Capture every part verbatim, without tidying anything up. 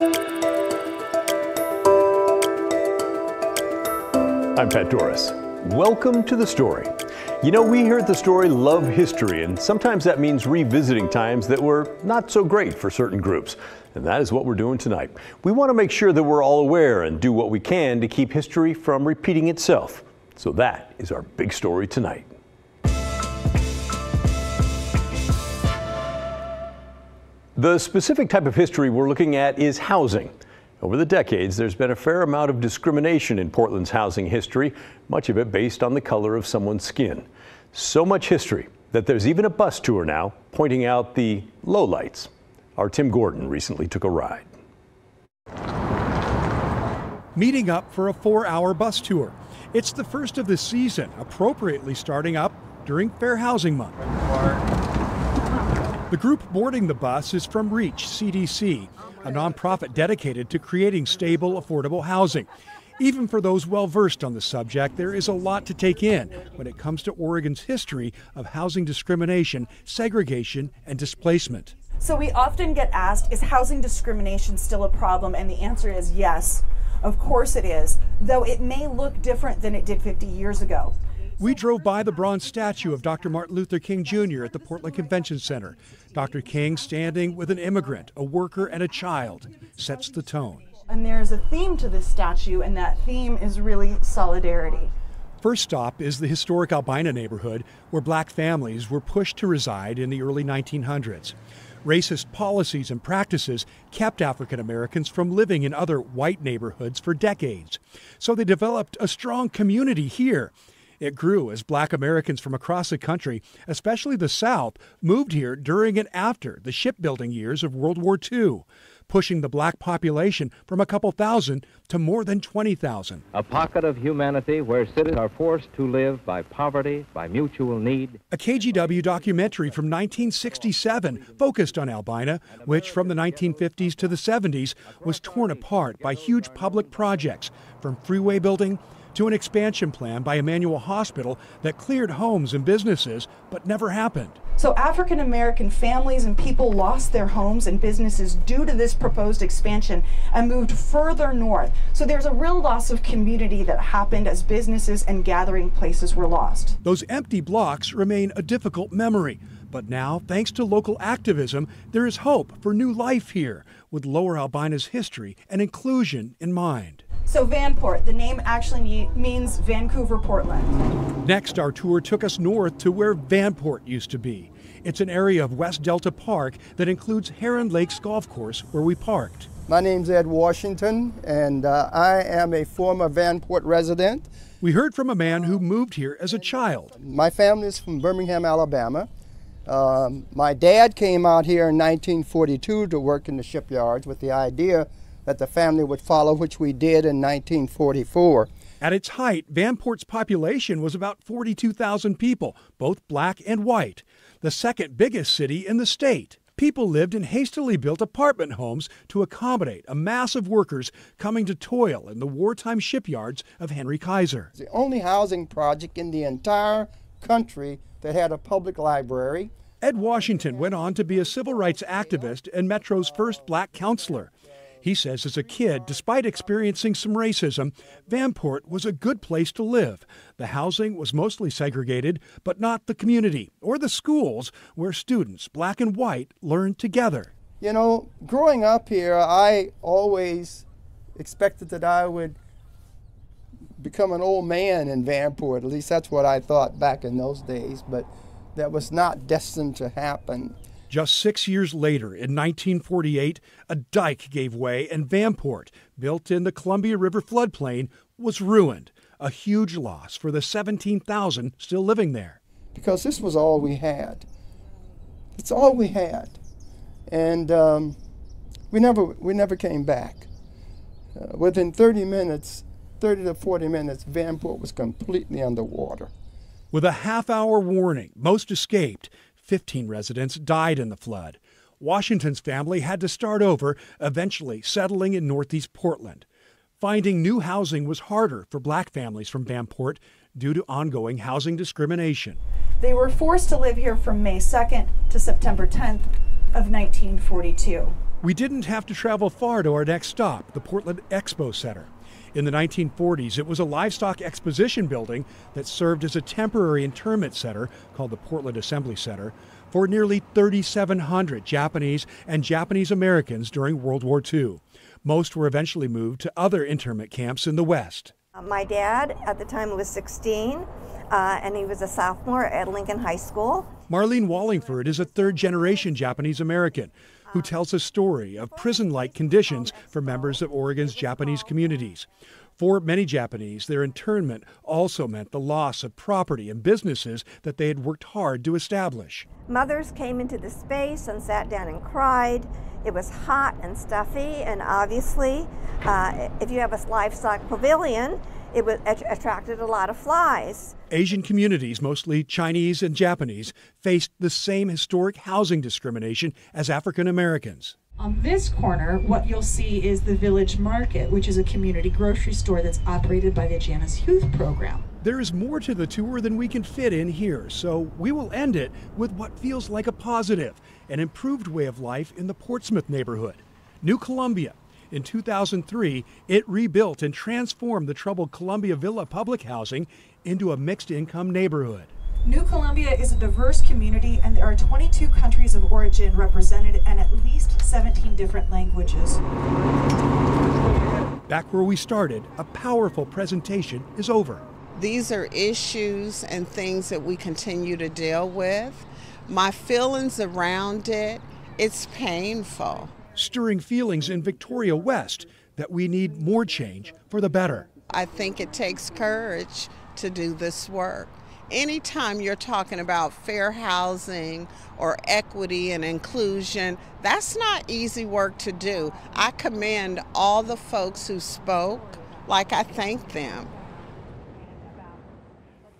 I'm Pat Doris. Welcome to The Story. You know, we here at The Story love history, and sometimes that means revisiting times that were not so great for certain groups. And that is what we're doing tonight. We want to make sure that we're all aware and do what we can to keep history from repeating itself. So that is our big story tonight. The specific type of history we're looking at is housing. Over the decades, there's been a fair amount of discrimination in Portland's housing history, much of it based on the color of someone's skin. So much history that there's even a bus tour now pointing out the lowlights. Our Tim Gordon recently took a ride. Meeting up for a four-hour bus tour. It's the first of the season, appropriately starting up during Fair Housing Month. The group boarding the bus is from Reach C D C, a nonprofit dedicated to creating stable, affordable housing. Even for those well-versed on the subject, there is a lot to take in when it comes to Oregon's history of housing discrimination, segregation, and displacement. So we often get asked, is housing discrimination still a problem? And the answer is yes, of course it is, though it may look different than it did fifty years ago. We drove by the bronze statue of Doctor Martin Luther King Junior at the Portland Convention Center. Doctor King, standing with an immigrant, a worker, and a child, sets the tone. And there's a theme to this statue, and that theme is really solidarity. First stop is the historic Albina neighborhood, where black families were pushed to reside in the early nineteen hundreds. Racist policies and practices kept African Americans from living in other white neighborhoods for decades. So they developed a strong community here. It grew as black Americans from across the country, especially the South, moved here during and after the shipbuilding years of World War Two, pushing the black population from a couple thousand to more than twenty thousand. A pocket of humanity where citizens are forced to live by poverty, by mutual need. A K G W documentary from nineteen sixty-seven focused on Albina, which from the nineteen fifties to the seventies was torn apart by huge public projects, from freeway building to an expansion plan by Emanuel Hospital that cleared homes and businesses, but never happened. So African American families and people lost their homes and businesses due to this proposed expansion and moved further north. So there's a real loss of community that happened as businesses and gathering places were lost. Those empty blocks remain a difficult memory, but now, thanks to local activism, there is hope for new life here, with Lower Albina's history and inclusion in mind. So Vanport, the name actually means Vancouver, Portland. Next, our tour took us north to where Vanport used to be. It's an area of West Delta Park that includes Heron Lakes Golf Course, where we parked. My name's Ed Washington, and uh, I am a former Vanport resident. We heard from a man who moved here as a child. My family is from Birmingham, Alabama. Um, my dad came out here in nineteen forty-two to work in the shipyards with the idea that the family would follow, which we did in nineteen forty-four. At its height, Vanport's population was about forty-two thousand people, both black and white, the second biggest city in the state. People lived in hastily built apartment homes to accommodate a mass of workers coming to toil in the wartime shipyards of Henry Kaiser. It's the only housing project in the entire country that had a public library. Ed Washington went on to be a civil rights activist and Metro's first black counselor. He says as a kid, despite experiencing some racism, Vanport was a good place to live. The housing was mostly segregated, but not the community or the schools where students, black and white, learned together. You know, growing up here, I always expected that I would become an old man in Vanport. At least that's what I thought back in those days, but that was not destined to happen. Just six years later, in nineteen forty-eight, a dike gave way and Vanport, built in the Columbia River floodplain, was ruined. A huge loss for the seventeen thousand still living there. Because this was all we had. It's all we had. And um, we, never, we never came back. Uh, within thirty minutes, thirty to forty minutes, Vanport was completely underwater. With a half-hour warning, most escaped. fifteen residents died in the flood. Washington's family had to start over, eventually settling in Northeast Portland. Finding new housing was harder for black families from Vanport due to ongoing housing discrimination. They were forced to live here from May second to September tenth of nineteen forty-two. We didn't have to travel far to our next stop, the Portland Expo Center. In the nineteen forties, it was a livestock exposition building that served as a temporary internment center called the Portland Assembly Center for nearly three thousand seven hundred Japanese and Japanese Americans during World War Two. Most were eventually moved to other internment camps in the West. My dad, at the time, was sixteen, uh, and he was a sophomore at Lincoln High School. Marlene Wallingford is a third-generation Japanese American who tells a story of prison-like conditions for members of Oregon's Japanese communities. For many Japanese, their internment also meant the loss of property and businesses that they had worked hard to establish. Mothers came into the space and sat down and cried. It was hot and stuffy, and obviously, uh, if you have a livestock pavilion, it was att- attracted a lot of flies. Asian communities, mostly Chinese and Japanese, faced the same historic housing discrimination as African Americans. On this corner, what you'll see is the Village Market, which is a community grocery store that's operated by the Janice Youth Program. There is more to the tour than we can fit in here, so we will end it with what feels like a positive, an improved way of life in the Portsmouth neighborhood. New Columbia. In two thousand three, it rebuilt and transformed the troubled Columbia Villa public housing into a mixed-income neighborhood. New Columbia is a diverse community, and there are twenty-two countries of origin represented and at least seventeen different languages. Back where we started, a powerful presentation is over. These are issues and things that we continue to deal with. My feelings around it, it's painful. Stirring feelings in Victoria West that we need more change for the better. I think it takes courage to do this work. Anytime you're talking about fair housing or equity and inclusion, that's not easy work to do. I commend all the folks who spoke, like I thank them.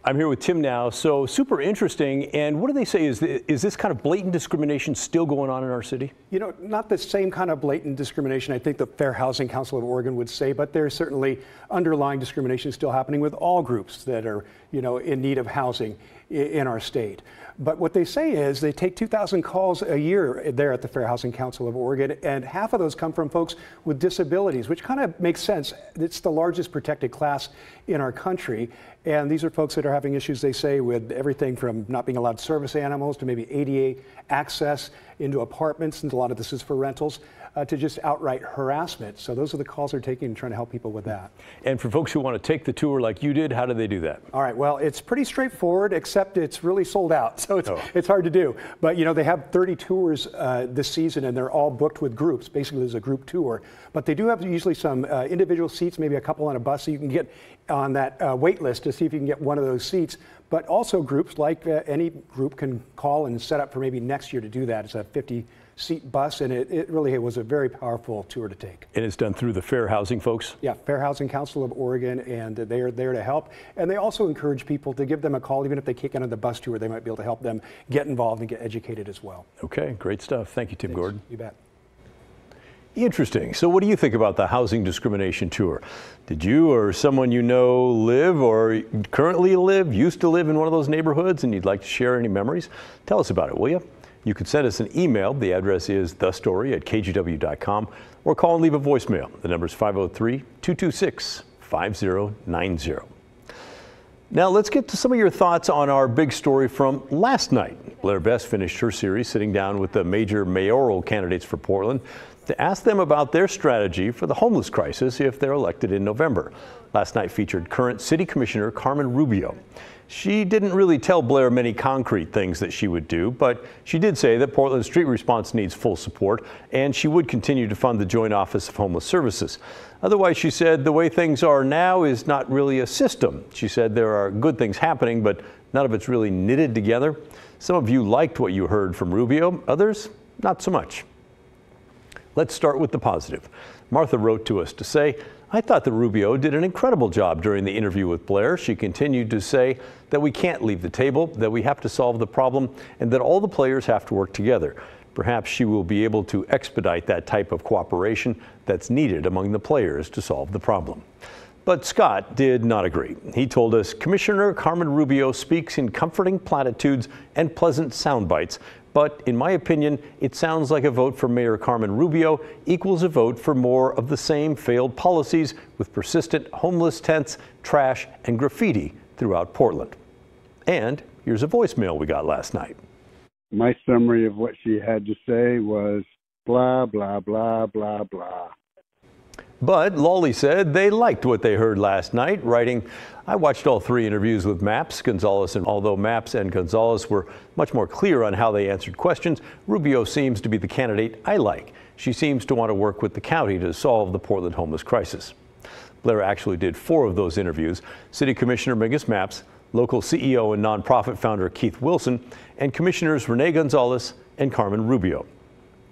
I'm here with Tim now, so super interesting. And what do they say, is, th is this kind of blatant discrimination still going on in our city? You know, not the same kind of blatant discrimination I think the Fair Housing Council of Oregon would say, but there's certainly underlying discrimination still happening with all groups that are, you know, in need of housing in our state. But what they say is they take two thousand calls a year there at the Fair Housing Council of Oregon, and half of those come from folks with disabilities, which kind of makes sense. It's the largest protected class in our country, and these are folks that are having issues, they say, with everything from not being allowed service animals to maybe A D A access into apartments, and a lot of this is for rentals, uh, to just outright harassment. So those are the calls they're taking and trying to help people with that. And for folks who want to take the tour like you did, how do they do that? All right, well, it's pretty straightforward, except it's really sold out. So it's, oh. it's hard to do. But, you know, they have thirty tours uh, this season, and they're all booked with groups. Basically, there's a group tour. But they do have usually some uh, individual seats, maybe a couple on a bus, so you can get on that uh, wait list to see if you can get one of those seats. But also groups, like uh, any group, can call and set up for maybe next year to do that. It's a fifty seat bus, and it, it really it was a very powerful tour to take. And it's done through the Fair Housing folks? Yeah, Fair Housing Council of Oregon, and they are there to help. And they also encourage people to give them a call, even if they can't get on the bus tour, they might be able to help them get involved and get educated as well. Okay, great stuff. Thank you, Tim Thanks. Gordon. You bet. Interesting. So what do you think about the housing discrimination tour? Did you or someone you know live or currently live, used to live in one of those neighborhoods, and you'd like to share any memories? Tell us about it, will you? You can send us an email. The address is the story at K G W dot com, or call and leave a voicemail. The number is five oh three, two two six, five oh nine oh. Now let's get to some of your thoughts on our big story from last night. Blair Best finished her series sitting down with the major mayoral candidates for Portland to ask them about their strategy for the homeless crisis if they're elected in November. Last night featured current city commissioner Carmen Rubio. She didn't really tell Blair many concrete things that she would do, but she did say that Portland's street response needs full support, and she would continue to fund the Joint Office of Homeless Services. Otherwise, she said, the way things are now is not really a system. She said there are good things happening, but none of it's really knitted together. Some of you liked what you heard from Rubio, others not so much. Let's start with the positive. Martha wrote to us to say, I thought that Rubio did an incredible job during the interview with Blair. She continued to say that we can't leave the table, that we have to solve the problem, and that all the players have to work together. Perhaps she will be able to expedite that type of cooperation that's needed among the players to solve the problem. But Scott did not agree. He told us Commissioner Carmen Rubio speaks in comforting platitudes and pleasant sound bites, but in my opinion, it sounds like a vote for Mayor Carmen Rubio equals a vote for more of the same failed policies with persistent homeless tents, trash, and graffiti throughout Portland. And here's a voicemail we got last night. My summary of what she had to say was blah, blah, blah, blah, blah. But Lawley said they liked what they heard last night, writing, I watched all three interviews with Mapps, Gonzalez, and although Mapps and Gonzalez were much more clear on how they answered questions, Rubio seems to be the candidate I like. She seems to want to work with the county to solve the Portland homeless crisis. Blair actually did four of those interviews. City Commissioner Mingus Mapps, local C E O and nonprofit founder Keith Wilson, and Commissioners Renee Gonzalez and Carmen Rubio.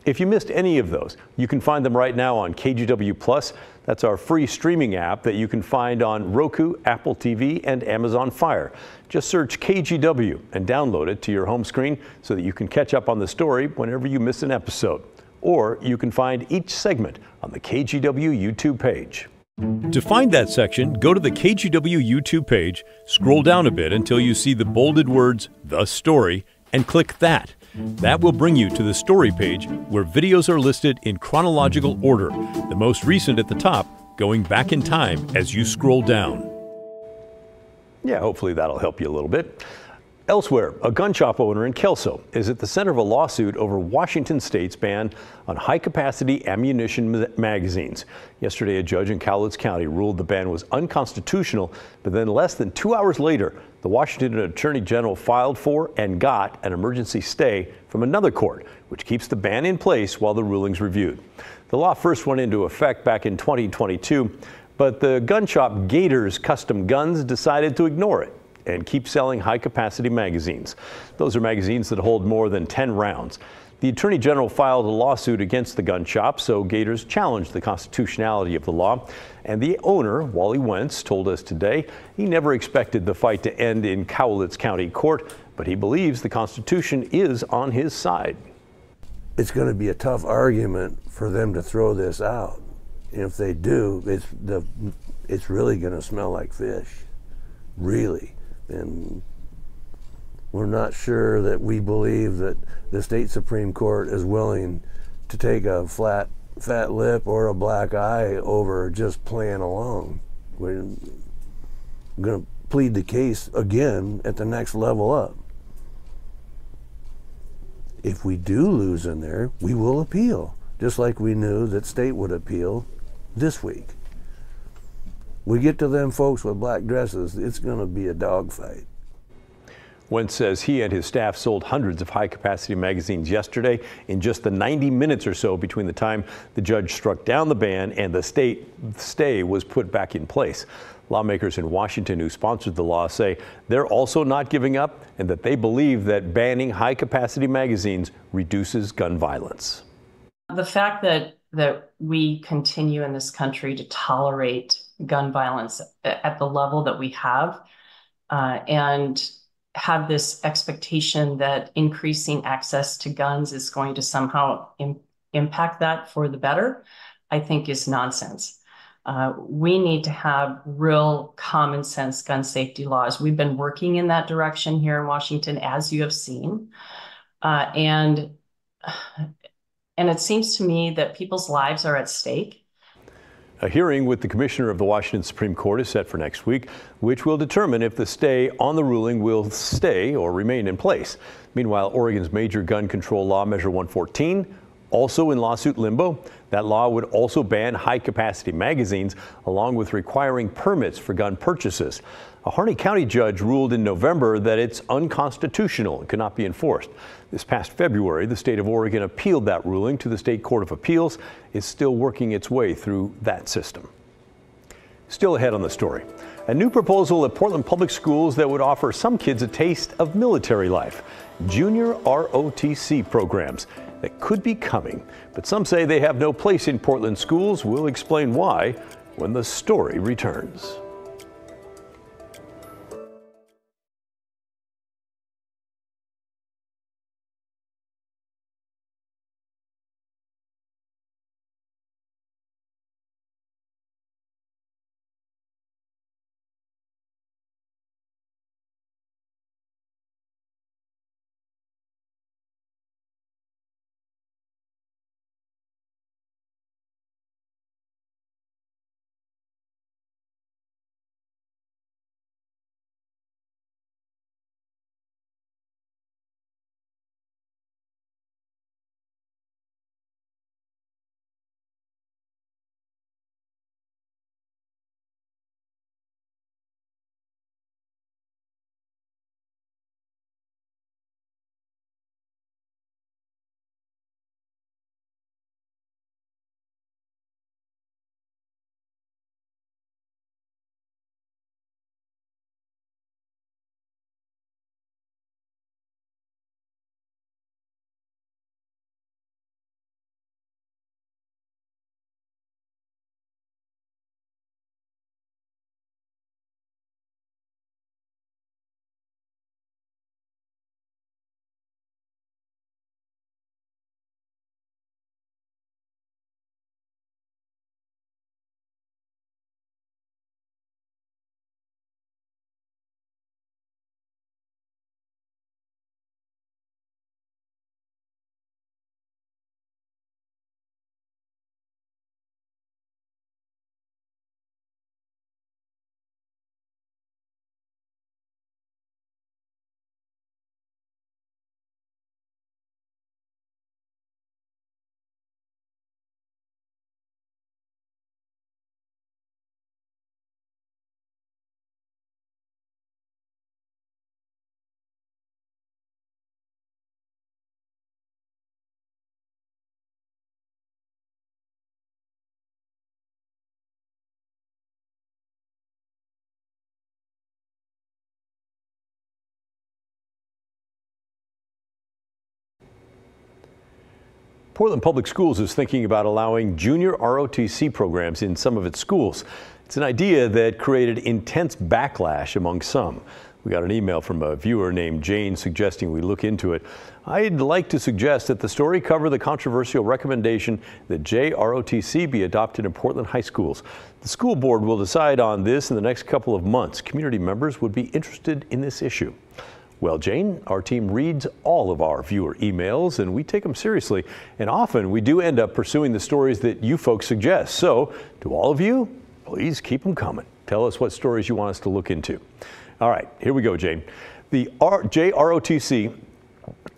If you missed any of those, you can find them right now on K G W Plus. That's our free streaming app that you can find on Roku, Apple T V, and Amazon Fire. Just search K G W and download it to your home screen so that you can catch up on the story whenever you miss an episode. Or you can find each segment on the K G W YouTube page. To find that section, go to the K G W YouTube page, scroll down a bit until you see the bolded words, The Story, and click that. That will bring you to the story page where videos are listed in chronological order, the most recent at the top, going back in time as you scroll down. Yeah, hopefully that'll help you a little bit. Elsewhere, a gun shop owner in Kelso is at the center of a lawsuit over Washington state's ban on high-capacity ammunition magazines. Yesterday, a judge in Cowlitz County ruled the ban was unconstitutional, but then less than two hours later, the Washington Attorney General filed for and got an emergency stay from another court, which keeps the ban in place while the ruling's reviewed. The law first went into effect back in twenty twenty-two, but the gun shop Gators Custom Guns decided to ignore it and keep selling high-capacity magazines. Those are magazines that hold more than ten rounds. The Attorney General filed a lawsuit against the gun shop, so Gators challenged the constitutionality of the law. And the owner, Wally Wentz, told us today he never expected the fight to end in Cowlitz County Court, but he believes the Constitution is on his side. It's going to be a tough argument for them to throw this out. If they do, it's, the, it's really going to smell like fish, really. And we're not sure that we believe that the state Supreme Court is willing to take a flat, fat lip or a black eye over just playing along. We're going to plead the case again at the next level up. If we do lose in there, we will appeal, just like we knew that state would appeal this week. We get to them folks with black dresses, it's going to be a dogfight. Wentz says he and his staff sold hundreds of high-capacity magazines yesterday in just the ninety minutes or so between the time the judge struck down the ban and the state stay was put back in place. Lawmakers in Washington who sponsored the law say they're also not giving up and that they believe that banning high-capacity magazines reduces gun violence. The fact that, that we continue in this country to tolerate gun violence at the level that we have uh, and have this expectation that increasing access to guns is going to somehow im- impact that for the better, I think is nonsense. Uh, we need to have real common sense gun safety laws. We've been working in that direction here in Washington, as you have seen. Uh, and, and it seems to me that people's lives are at stake. A hearing with the commissioner of the Washington Supreme Court is set for next week, which will determine if the stay on the ruling will stay or remain in place. Meanwhile, Oregon's major gun control law, Measure one fourteen, also in lawsuit limbo. That law would also ban high-capacity magazines, along with requiring permits for gun purchases. A Harney County judge ruled in November that it's unconstitutional and cannot be enforced. This past February, the state of Oregon appealed that ruling to the State Court of Appeals. It's still working its way through that system. Still ahead on the story, a new proposal at Portland Public Schools that would offer some kids a taste of military life, junior R O T C programs that could be coming, but some say they have no place in Portland schools. We'll explain why when the story returns. Portland Public Schools is thinking about allowing junior R O T C programs in some of its schools. It's an idea that created intense backlash among some. We got an email from a viewer named Jane suggesting we look into it. I'd like to suggest that the story cover the controversial recommendation that J R O T C be adopted in Portland high schools. The school board will decide on this in the next couple of months. Community members would be interested in this issue. Well, Jane, our team reads all of our viewer emails and we take them seriously. And often we do end up pursuing the stories that you folks suggest. So to all of you, please keep them coming. Tell us what stories you want us to look into. All right, here we go, Jane. The J R O T C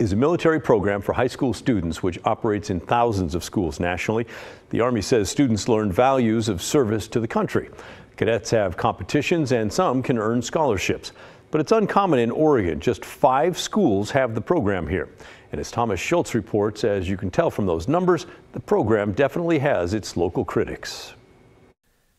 is a military program for high school students which operates in thousands of schools nationally. The Army says students learn values of service to the country. Cadets have competitions and some can earn scholarships. But it's uncommon in Oregon. Just five schools have the program here. And as Thomas Schultz reports, as you can tell from those numbers, the program definitely has its local critics.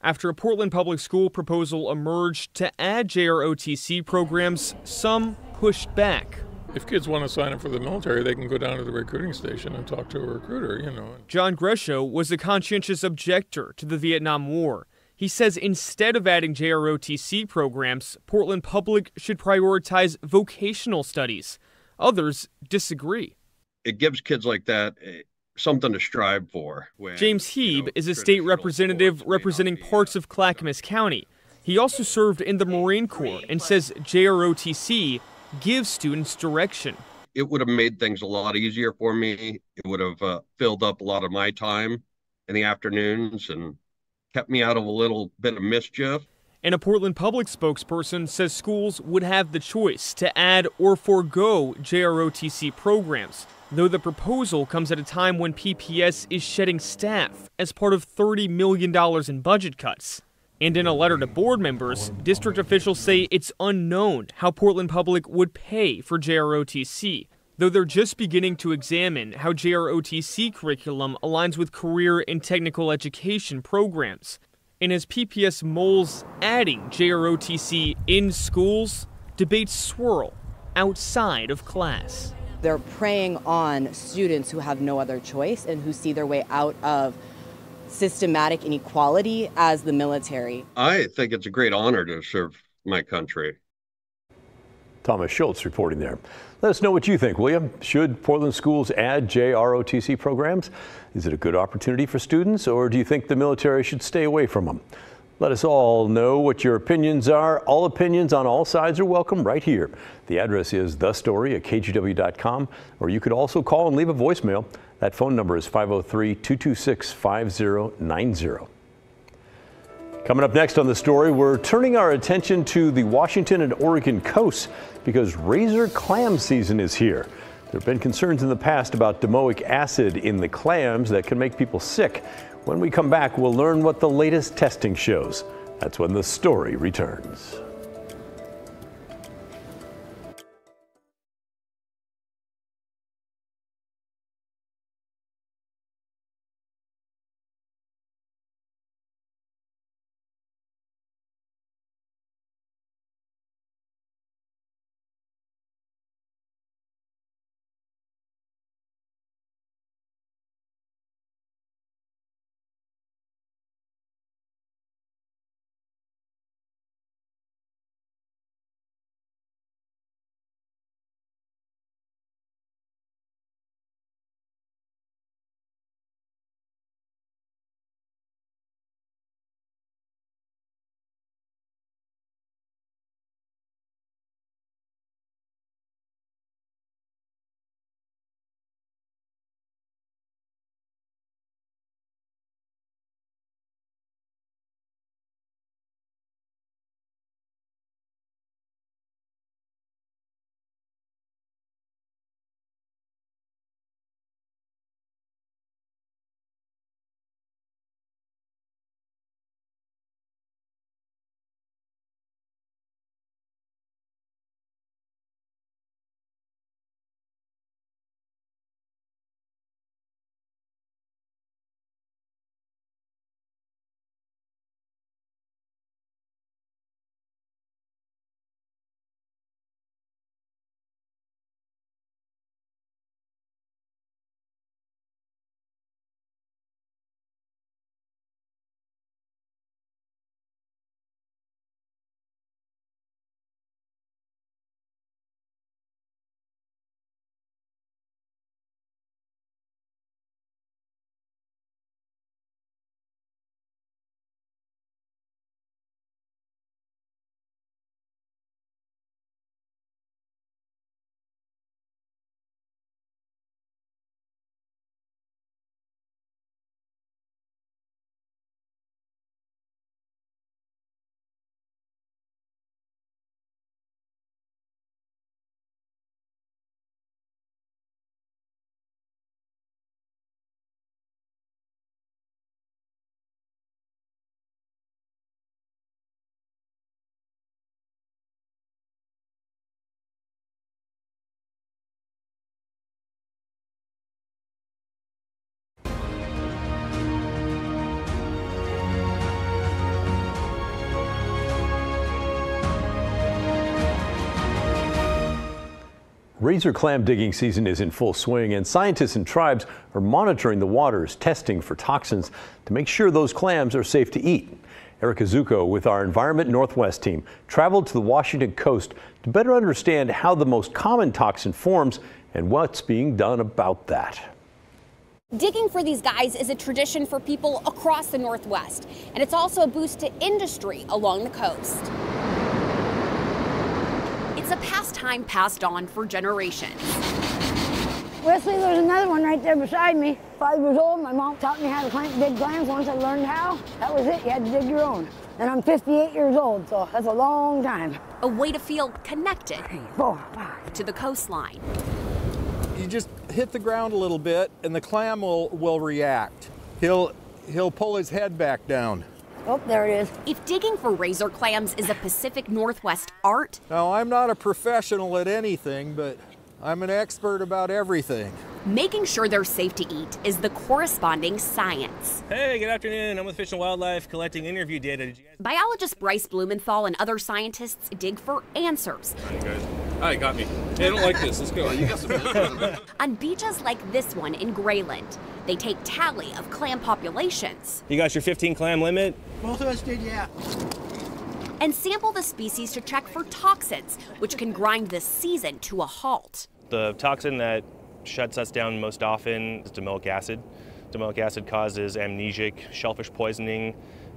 After a Portland Public School proposal emerged to add J R O T C programs, some pushed back. If kids want to sign up for the military, they can go down to the recruiting station and talk to a recruiter, you know. John Gresho was a conscientious objector to the Vietnam War. He says instead of adding J R O T C programs, Portland Public should prioritize vocational studies. Others disagree. It gives kids like that something to strive for. When, James Hebe you know, is a state representative representing be, parts of Clackamas uh, County. He also served in the Marine Corps and says J R O T C gives students direction. It would have made things a lot easier for me. It would have uh, filled up a lot of my time in the afternoons and kept me out of a little bit of mischief. And a Portland Public spokesperson says schools would have the choice to add or forego J R O T C programs, though the proposal comes at a time when P P S is shedding staff as part of thirty million dollars in budget cuts. And in a letter to board members, district officials say it's unknown how Portland Public would pay for J R O T C, though they're just beginning to examine how J R O T C curriculum aligns with career and technical education programs. And as P P S moles adding J R O T C in schools, debates swirl outside of class. They're preying on students who have no other choice and who see their way out of systematic inequality as the military. I think it's a great honor to serve my country. Thomas Schultz reporting there. Let us know what you think, will you? Should Portland schools add J R O T C programs? Is it a good opportunity for students, or do you think the military should stay away from them? Let us all know what your opinions are. All opinions on all sides are welcome right here. The address is the story at K G W dot com, or you could also call and leave a voicemail. That phone number is five oh three, two two six, five oh nine oh. Coming up next on The Story, we're turning our attention to the Washington and Oregon coasts because razor clam season is here. There have been concerns in the past about domoic acid in the clams that can make people sick. When we come back, we'll learn what the latest testing shows. That's when The Story returns. Razor clam digging season is in full swing, and scientists and tribes are monitoring the waters, testing for toxins to make sure those clams are safe to eat. Erica Zucco with our Environment Northwest team traveled to the Washington coast to better understand how the most common toxin forms and what's being done about that. Digging for these guys is a tradition for people across the Northwest, and it's also a boost to industry along the coast. It's a pastime passed on for generations. Wesley, there's another one right there beside me. Five years old, my mom taught me how to plant big clams. Once I learned how, that was it. You had to dig your own. And I'm fifty-eight years old, so that's a long time. A way to feel connected Three, four, five. to the coastline. You just hit the ground a little bit, and the clam will, will react. He'll, he'll pull his head back down. Oh, there it is. If digging for razor clams is a Pacific Northwest art... Now, I'm not a professional at anything, but I'm an expert about everything. Making sure they're safe to eat is the corresponding science. Hey, good afternoon. I'm with Fish and Wildlife, collecting interview data. Did you guys... Biologist Bryce Blumenthal and other scientists dig for answers. All right, guys. All right, got me. Hey, I don't like this. Let's go. You got some on beaches like this one in Grayland, they take tally of clam populations. You got your fifteen clam limit? Both of us did, yeah. And sample the species to check for toxins, which can grind this season to a halt. The toxin that shuts us down most often is domoic acid. Domoic acid causes amnesic shellfish poisoning.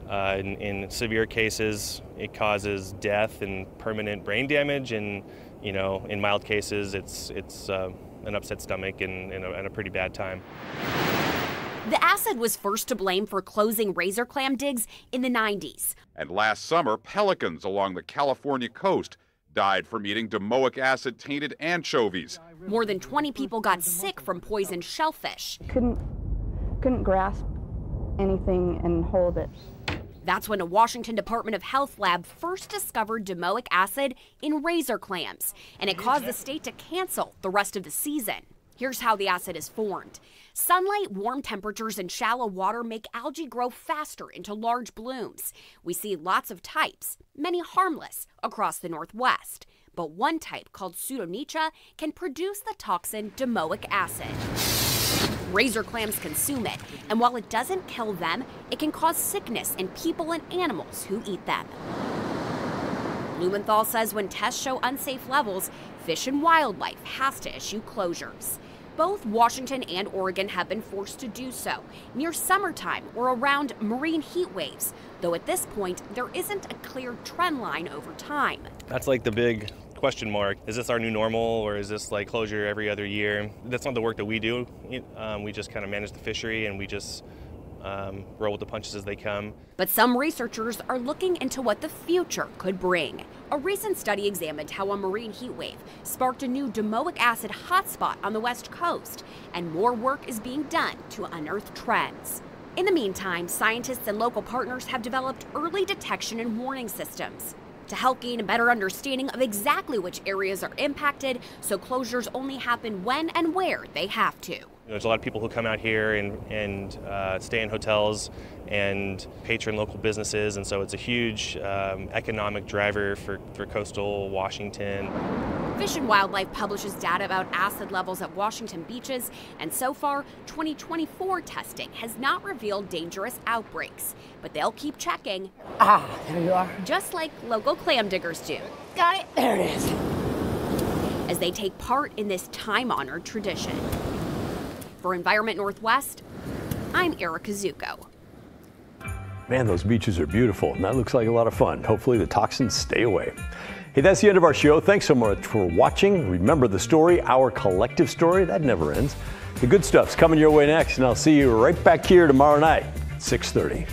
Uh, in, in severe cases, it causes death and permanent brain damage, and you know, in mild cases, it's, it's uh, an upset stomach and, and, a, and a pretty bad time. The acid was first to blame for closing razor clam digs in the nineties. And last summer, pelicans along the California coast died from eating domoic acid-tainted anchovies. More than twenty people got sick from poisoned shellfish. Couldn't, couldn't grasp anything and hold it. That's when a Washington Department of Health lab first discovered domoic acid in razor clams, and it caused the state to cancel the rest of the season. Here's how the acid is formed. Sunlight, warm temperatures, and shallow water make algae grow faster into large blooms. We see lots of types, many harmless, across the Northwest. But one type, called pseudonychia, can produce the toxin domoic acid. Razor clams consume it, and while it doesn't kill them, it can cause sickness in people and animals who eat them. Blumenthal says when tests show unsafe levels, Fish and Wildlife has to issue closures. Both Washington and Oregon have been forced to do so near summertime or around marine heat waves, though at this point, there isn't a clear trend line over time. That's like the big question mark. Is this our new normal, or is this like closure every other year? That's not the work that we do. Um, we just kind of manage the fishery, and we just um, roll with the punches as they come. But some researchers are looking into what the future could bring. A recent study examined how a marine heat wave sparked a new domoic acid hotspot on the West Coast, and more work is being done to unearth trends. In the meantime, scientists and local partners have developed early detection and warning systems to help gain a better understanding of exactly which areas are impacted, so closures only happen when and where they have to. There's a lot of people who come out here and, and uh, stay in hotels and patron local businesses, and so it's a huge um, economic driver for, for coastal Washington. Fish and Wildlife publishes data about acid levels at Washington beaches, and so far, twenty twenty-four testing has not revealed dangerous outbreaks, but they'll keep checking. Ah, there you are. Just like local clam diggers do. Got it. There it is. As they take part in this time-honored tradition. For Environment Northwest, I'm Erica Zucco. Man, those beaches are beautiful, and that looks like a lot of fun. Hopefully the toxins stay away. Hey, that's the end of our show. Thanks so much for watching. Remember the story, our collective story, that never ends. The good stuff's coming your way next, and I'll see you right back here tomorrow night at six thirty.